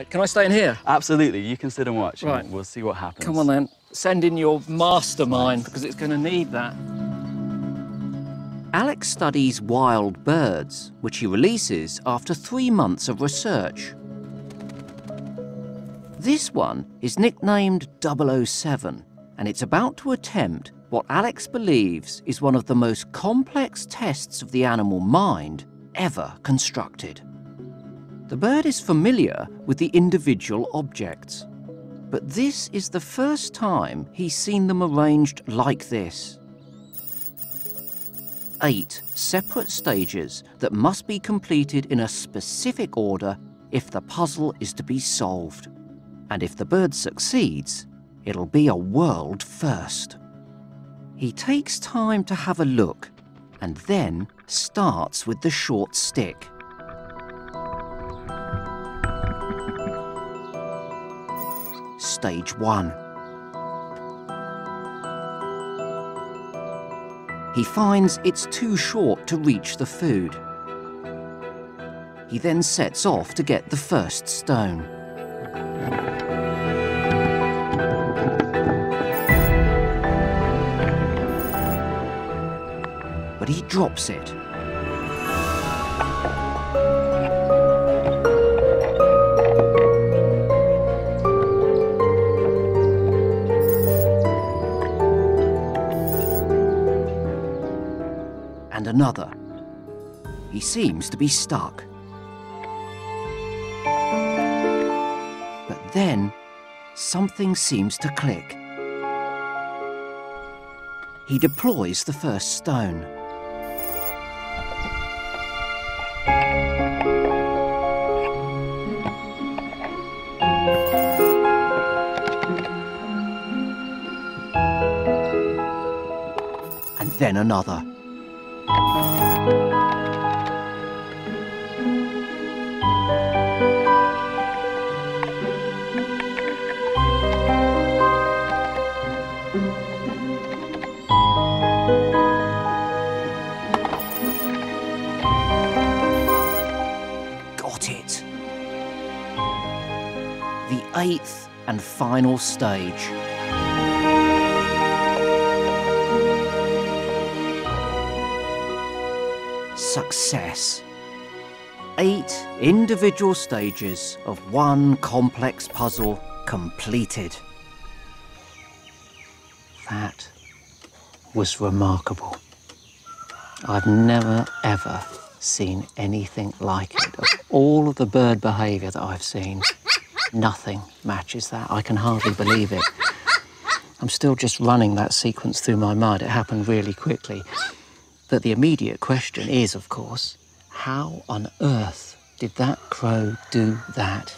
Right, can I stay in here? Absolutely, you can sit and watch. Right. And we'll see what happens. Come on then, send in your mastermind because it's going to need that. Alex studies wild birds, which he releases after 3 months of research. This one is nicknamed 007, and it's about to attempt what Alex believes is one of the most complex tests of the animal mind ever constructed. The bird is familiar with the individual objects, but this is the first time he's seen them arranged like this. 8 separate stages that must be completed in a specific order if the puzzle is to be solved. And if the bird succeeds, it'll be a world first. He takes time to have a look and then starts with the short stick. Stage 1. He finds it's too short to reach the food. He then sets off to get the first stone. But he drops it. And another. He seems to be stuck. But then, something seems to click. He deploys the first stone. And then another. The 8th and final stage. Success. 8 individual stages of one complex puzzle completed. That was remarkable. I've never, ever seen anything like it. Of all of the bird behaviour that I've seen, nothing matches that. I can hardly believe it. I'm still just running that sequence through my mind. It happened really quickly. But the immediate question is, of course, how on earth did that crow do that?